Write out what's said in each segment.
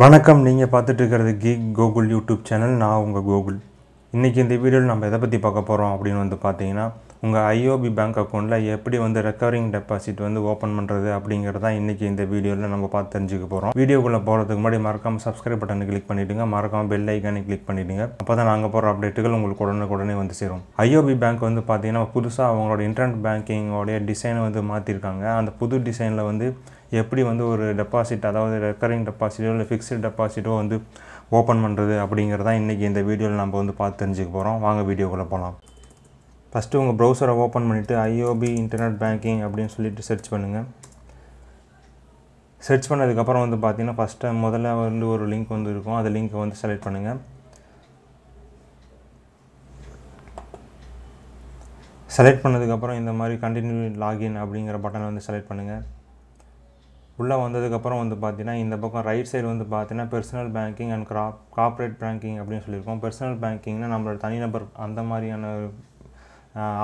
வணக்கம், நீங்க பார்த்துட்டு இருக்கிறது கீக் கூகுள் யூடியூப் சேனல். நான் உங்கள் கூகுள். இன்றைக்கி இந்த வீடியோவில் நம்ம எதை பற்றி பார்க்க போகிறோம் அப்படின்னு வந்து பார்த்தீங்கன்னா, உங்கள் ஐஓபி பேங்க் அக்கௌண்ட்டில் எப்படி வந்து ரெக்கரிங் டெபாசிட் வந்து ஓப்பன் பண்ணுறது அப்படிங்கிறது தான் இன்றைக்கி இந்த வீடியோவில் நம்ம பார்த்து தெரிஞ்சுக்க போகிறோம். வீடியோக்குள்ளே போகிறதுக்கு முன்னாடி மறக்காமல் சப்ஸ்கிரைப் பட்டனை கிளிக் பண்ணிவிடுங்க, மறக்காமல் பெல் ஐக்கானை கிளிக் பண்ணிவிடுங்க. அப்போ தான் நாங்கள் போகிற அப்டேட்டுகள் உங்களுக்கு உடனே வந்து சேரும். ஐஓபி பேங்க் வந்து பார்த்தீங்கன்னா புதுசாக அவங்களோட இன்டர்நெட் பேங்கிங்கோடைய டிசைனை வந்து மாற்றிருக்காங்க. அந்த புது டிசைனில் வந்து எப்படி வந்து ஒரு டெபாசிட், அதாவது ரெக்கரிங் டெபாசிட்டோ இல்லை ஃபிக்ஸ்டு டெபாசிட்டோ வந்து ஓப்பன் பண்ணுறது அப்படிங்கிறதான் இன்றைக்கி இந்த வீடியோவில் நம்ம வந்து பார்த்து தெரிஞ்சுக்க போகிறோம். வாங்க வீடியோக்குள்ளே போகலாம். ஃபஸ்ட்டு உங்கள் ப்ரௌசரை ஓப்பன் பண்ணிவிட்டு ஐஓபி இன்டர்நெட் பேங்கிங் அப்படின்னு சொல்லிட்டு சர்ச் பண்ணுங்கள். சர்ச் பண்ணதுக்கப்புறம் வந்து பார்த்திங்கன்னா ஃபஸ்ட்டு முதல்ல வந்து ஒரு லிங்க் வந்து இருக்கும். அந்த லிங்க்கை வந்து செலக்ட் பண்ணுங்கள். செலக்ட் பண்ணதுக்கப்புறம் இந்த மாதிரி கண்டினியூ லாகின் அப்படிங்கிற பட்டனை வந்து செலக்ட் பண்ணுங்கள். உள்ளே வந்ததுக்கப்புறம் வந்து பார்த்தீங்கன்னா இந்த பக்கம் ரைட் சைடு வந்து பார்த்தீங்கன்னா personal banking and corporate banking அப்படின்னு சொல்லியிருக்கோம். பர்சனல் பேங்கிங்னால் நம்மளோட தனிநபர் அந்த மாதிரியான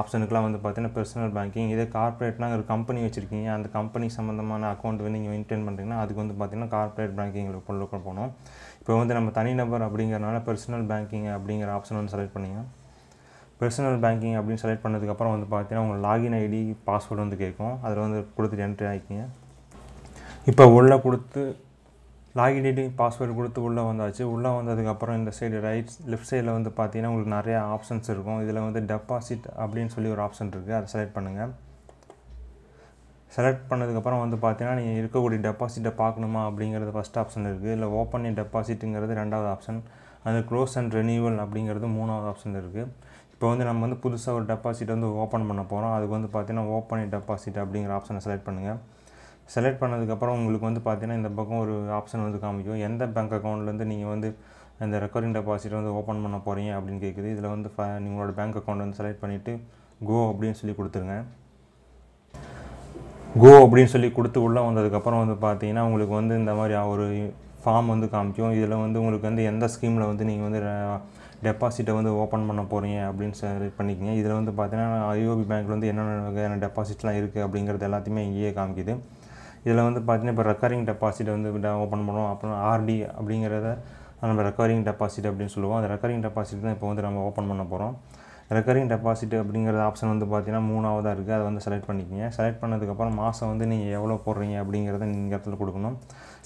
ஆப்ஷனுக்குலாம் வந்து பார்த்தீங்கன்னா பர்சனல் பேங்கிங். இதே கார்ப்பரேட்னா ஒரு கம்பெனி வச்சுருக்கீங்க, அந்த கம்பெனி சம்மந்தமான அக்கௌண்ட் வந்து நீங்கள் மெயின்டைன் பண்ணுறீங்கன்னா அதுக்கு வந்து பார்த்தீங்கன்னா கார்ப்பரேட் பேங்கிங்கில் கொண்டு போகணும். இப்போ வந்து நம்ம தனிநபர் அப்படிங்கிறனால பர்சனல் பேங்கிங் அப்படிங்கிற ஆப்ஷன் வந்து செலக்ட் பண்ணிங்க. பர்சனல் பேங்கிங் அப்படின்னு செலக்ட் பண்ணதுக்கப்புறம் வந்து பார்த்தீங்கன்னா உங்கள் லாகின் ஐடி பாஸ்வேர்டு வந்து கேட்கும். அதில் வந்து கொடுத்துட்டு என்ட்ரி ஆகிக்கிங்க. இப்போ உள்ளே கொடுத்து லாகின் ஐடி பாஸ்வேர்டு கொடுத்து உள்ளே வந்தாச்சு. உள்ளே வந்ததுக்கப்புறம் இந்த சைடு லெஃப்ட் சைடில் வந்து பார்த்தீங்கன்னா உங்களுக்கு நிறையா ஆப்ஷன்ஸ் இருக்கும். இதில் வந்து டெபாசிட் அப்படின்னு சொல்லி ஒரு ஆப்ஷன் இருக்குது, அதை செலக்ட் பண்ணுங்கள். செலக்ட் பண்ணதுக்கப்புறம் வந்து பார்த்தீங்கன்னா நீங்கள் இருக்கக்கூடிய டெபாசிட்டை பார்க்கணுமா அப்படிங்கிறது ஃபஸ்ட் ஆப்ஷன் இருக்குது. இல்லை ஓப்பன் டெபாசிட்டுங்கிறது ரெண்டாவது ஆப்ஷன். அது க்ளோஸ் அண்ட் ரெனியூவல் அப்படிங்கிறது மூணாவது ஆப்ஷன் இருக்குது. இப்போ வந்து நம்ம வந்து புதுசாக ஒரு டெபாசிட் வந்து ஓப்பன் பண்ண போகிறோம். அதுக்கு வந்து பார்த்தீங்கன்னா ஓப்பன் டெபாசிட் அப்படிங்கிற ஆப்ஷனை செலக்ட் பண்ணுங்கள். செலக்ட் பண்ணதுக்கப்புறம் உங்களுக்கு வந்து பார்த்தீங்கன்னா இந்த பக்கம் ஒரு ஆப்ஷன் வந்து காமிக்கும், எந்த பேங்க் அக்கௌண்ட்லேருந்து நீங்கள் வந்து இந்த ரெக்கரிங் டெபாசிட் வந்து ஓப்பன் பண்ண போகிறீங்க அப்படின்னு கேட்குது. இதில் வந்து உங்களோட பேங்க் அக்கௌண்ட் வந்து செலக்ட் பண்ணிவிட்டு கோ அப்படின்னு சொல்லி கொடுத்துருங்க. கோ அப்படின்னு சொல்லி கொடுத்து உள்ளே வந்ததுக்கப்புறம் வந்து பார்த்தீங்கன்னா உங்களுக்கு வந்து இந்த மாதிரி ஒரு ஃபார்ம் வந்து காமிக்கும். இதில் வந்து உங்களுக்கு வந்து எந்த ஸ்கீமில் வந்து நீங்கள் வந்து டெபாசிட்டை வந்து ஓப்பன் பண்ண போகிறீங்க அப்படின்னு செலக்ட் பண்ணிக்கோங்க. இதில் வந்து பார்த்தீங்கன்னா ஐஓபி பேங்க்கில் வந்து என்னென்ன வகையான டெபாசிட்லாம் இருக்குது அப்படிங்கிறது எல்லாத்தையுமே இங்கேயே காமிக்குது. இதில் வந்து பார்த்தீங்கன்னா இப்போ ரெக்கரிங் டெபாசிட் வந்து ஓப்பன் பண்ணுவோம். அப்புறம் ஆர்டி அப்படிங்கிறத நம்ம ரெக்கரிங் டெபாசிட் அப்படின்னு சொல்லுவோம். அந்த ரெக்கரிங் டெபாசிட் தான் இப்போ வந்து நம்ம ஓப்பன் பண்ண போகிறோம். ரெக்கரிங் டெபாசிட் அப்படிங்கிறது ஆப்ஷன் வந்து பார்த்தீங்கன்னா மூணாவதாக இருக்குது, அதை வந்து செலக்ட் பண்ணிக்கோங்க. செலக்ட் பண்ணதுக்கப்புறம் மாதம் வந்து நீங்கள் எவ்வளோ போடுறீங்க அப்படிங்கிறத நீங்கள் இடத்துல கொடுக்கணும்.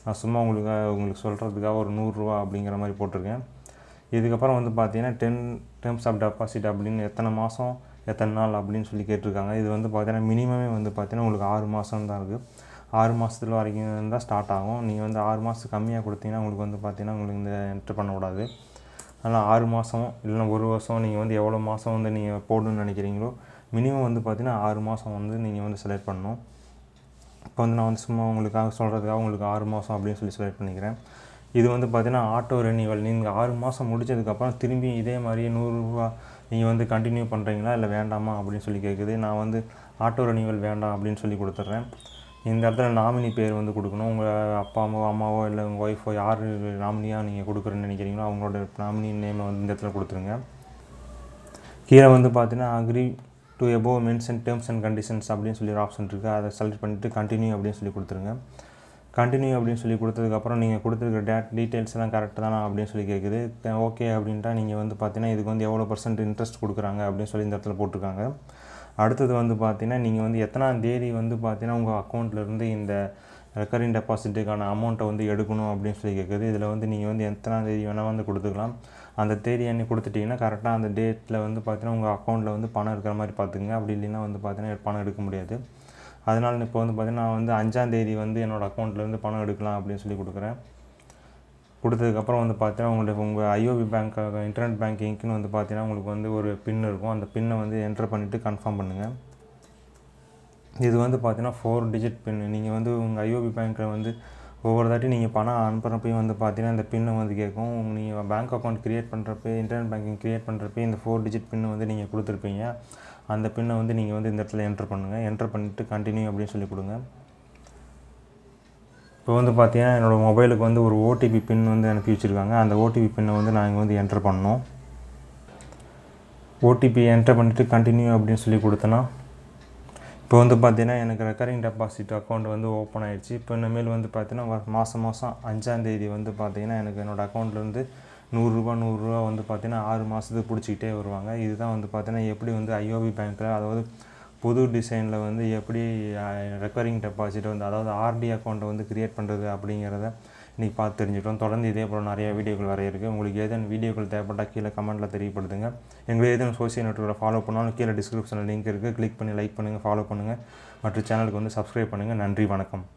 நான் சும்மா உங்களுக்கு சொல்கிறதுக்காக ஒரு 100 ரூபா அப்படிங்கிற மாதிரி போட்டிருக்கேன். இதுக்கப்புறம் வந்து பார்த்தீங்கன்னா 10 டேர்ம்ஸ் ஆஃப் டெபாசிட் அப்படின்னு எத்தனை மாதம் எத்தனை நாள் அப்படின்னு சொல்லி கேட்டிருக்காங்க. இது வந்து பார்த்தீங்கன்னா மினிமமே வந்து பார்த்தீங்கன்னா உங்களுக்கு 6 மாதம் தான் இருக்குது. 6 மாதத்துல வரைக்கும் தான் ஸ்டார்ட் ஆகும். நீங்கள் வந்து 6 மாதம் கம்மியாக கொடுத்தீங்கன்னா உங்களுக்கு வந்து பார்த்தீங்கன்னா உங்களுக்கு இந்த என்ட்ரு பண்ணக்கூடாது. அதனால் 6 மாதம் இல்லைனா 1 வருஷம் நீங்கள் வந்து எவ்வளோ மாதம் வந்து நீங்கள் போடணும்னு நினைக்கிறீங்களோ மினிமம் வந்து பார்த்தீங்கன்னா 6 மாதம் வந்து நீங்கள் வந்து செலக்ட் பண்ணணும். இப்போ வந்து நான் வந்து சும்மா உங்களுக்காக சொல்கிறதுக்காக உங்களுக்கு 6 மாதம் அப்படின்னு சொல்லி செலக்ட் பண்ணிக்கிறேன். இது வந்து பார்த்தீங்கன்னா ஆட்டோ ரெனியூவல். நீங்கள் 6 மாதம் முடிச்சதுக்கப்புறம் திரும்பி இதே மாதிரியே 100 ரூபா நீங்கள் வந்து கண்டினியூ பண்ணுறீங்களா இல்லை வேண்டாமா அப்படின்னு சொல்லி கேட்குது. நான் வந்து ஆட்டோ ரெனியூவல் வேண்டாம் அப்படின்னு சொல்லி கொடுத்துட்றேன். இந்த இடத்துல நாமினி பேர் வந்து கொடுக்கணும். உங்கள் அப்பா அம்மாவோ இல்லை உங்கள் ஒய்ஃபோ யார் நாமினியாக நீங்கள் கொடுக்குறேன்னு நினைக்கிறீங்களோ அவங்களோட நாமினி நேமை வந்து இந்த இடத்துல கொடுத்துருங்க. கீழே வந்து பார்த்தீங்கன்னா agree to above mention terms and conditions அப்படின்னு சொல்லி ஒரு ஆப்ஷன் இருக்குது, அதை செலக்ட் பண்ணிவிட்டு கண்டினியூ அப்படின்னு சொல்லி கொடுத்துருங்க. கண்டினியூ அப்படின்னு சொல்லி கொடுத்ததுக்கப்புறம் நீங்கள் கொடுத்துருக்க டீட்டெயில்ஸ் எல்லாம் கரெக்டாக தானா அப்படின்னு சொல்லி கேட்குது. ஓகே அப்படின்ட்டா நீங்கள் வந்து பார்த்தீங்கன்னா இதுக்கு வந்து எவ்வளோ % இன்ட்ரெஸ்ட் கொடுக்குறாங்க அப்படின்னு சொல்லி இந்த இடத்துல போட்டிருக்காங்க. அடுத்தது வந்து பார்த்தீங்கன்னா நீங்கள் வந்து எத்தனாந்தேதி வந்து பார்த்தீங்கன்னா உங்கள் அக்கௌண்ட்லேருந்து இந்த ரெக்கரிங் டெபாசிட்டுக்கான அமௌண்ட்டை வந்து எடுக்கணும் அப்படின்னு சொல்லி கேட்குது. இதில் வந்து நீங்கள் வந்து எத்தனாந்தேதி வேணால் வந்து கொடுத்துக்கலாம். அந்த தேதி அன்னி கொடுத்துட்டிங்கன்னா கரெக்டாக அந்த டேட்டில் வந்து பார்த்தீங்கன்னா உங்கள் அக்கௌண்ட்டில் வந்து பணம் இருக்கிற மாதிரி பார்த்துக்குங்க. அப்படி இல்லைன்னா வந்து பார்த்தீங்கன்னா பணம் எடுக்க முடியாது. அதனால் இப்போ வந்து பார்த்தீங்கன்னா நான் வந்து 5ஆம் தேதி வந்து என்னோடய அக்கௌண்ட்லேருந்து பணம் எடுக்கலாம் அப்படின்னு சொல்லி கொடுக்குறேன். கொடுத்ததுக்கப்புறம் வந்து பார்த்தீங்கன்னா உங்களுக்கு உங்கள் ஐஓபி பேங்க் இன்டர்நெட் பேங்கிங்க்குன்னு வந்து பார்த்தீங்கன்னா உங்களுக்கு வந்து ஒரு பின் இருக்கும். அந்த பின்னை வந்து என்ட்ரு பண்ணிவிட்டு கன்ஃபார்ம் பண்ணுங்கள். இது வந்து பார்த்தீங்கன்னா 4 டிஜிட் பின். நீங்கள் வந்து உங்கள் ஐஓபி பேங்க்கில் வந்து ஒவ்வொரு தாட்டி நீங்கள் பணம் அனுப்புகிறப்பையும் வந்து பார்த்தீங்கன்னா இந்த பின்னை வந்து கேட்கும். நீங்கள் பேங்க் அக்கௌண்ட் க்ரியேட் பண்ணுறப்ப இன்டர்நெட் பேங்கிங் க்ரியேட் பண்ணுறப்ப இந்த 4 டிஜிட் பின்னு வந்து நீங்கள் கொடுத்துருப்பீங்க. அந்த பின்னை வந்து நீங்கள் வந்து இந்த இடத்துல என்ட்ரு பண்ணுங்கள். என்ட்ரு பண்ணிவிட்டு கண்டினியூ அப்படின்னு சொல்லி கொடுங்க. இப்போ வந்து பார்த்தீங்கன்னா என்னோடய மொபைலுக்கு வந்து ஒரு ஓடிபி பின் வந்து அனுப்பி வச்சுருக்காங்க. அந்த ஓடிபி பின்னை வந்து நாங்கள் வந்து என்ட்ரு பண்ணோம். ஓடிபி என்ட்ரு பண்ணிவிட்டு கண்டினியூ அப்படின்னு சொல்லி கொடுத்தோன்னா இப்போ வந்து பார்த்தீங்கன்னா எனக்கு ரெக்கரிங் டெபாசிட் அக்கௌண்ட் வந்து ஓப்பன் ஆயிடுச்சு. இப்போ இனிமேல் வந்து பார்த்தீங்கன்னா மாதம் மாதம் 5ஆம் தேதி வந்து பார்த்தீங்கன்னா எனக்கு என்னோடய அக்கௌண்ட்லேருந்து ₹100 வந்து பார்த்தீங்கன்னா 6 மாதத்துக்கு பிடிச்சிக்கிட்டே வருவாங்க. இதுதான் வந்து பார்த்தீங்கன்னா எப்படி வந்து IOB பேங்க்கில், அதாவது புது டிசைனில் வந்து எப்படி ரெக்கரிங் டெபாசிட் வந்து, அதாவது RD அக்கௌண்ட்டை வந்து க்ரியேட் பண்ணுறது அப்படிங்கிறத இன்றைக்கி பார்த்து தெரிஞ்சுக்கிட்டோம். தொடர்ந்து இதே போல் நிறையா வீடியோக்கள் வரைய இருக்குது. உங்களுக்கு ஏதேனும் வீடியோக்கள் தேவைப்பட்டால் கீழே கமெண்ட்டில் தெரியப்படுத்துங்க. எங்களுக்கு ஏதேனும் சோசியல் நெட்வொர்க்கை ஃபாலோ பண்ணாலும் கீழே டிஸ்கிரிப்ஷனில் லிங்க் இருக்குது. கிளிக் பண்ணி லைக் பண்ணுங்கள், ஃபாலோ பண்ணுங்கள். மற்ற சேனலுக்கு வந்து சப்ஸ்கிரைப் பண்ணுங்கள். நன்றி, வணக்கம்.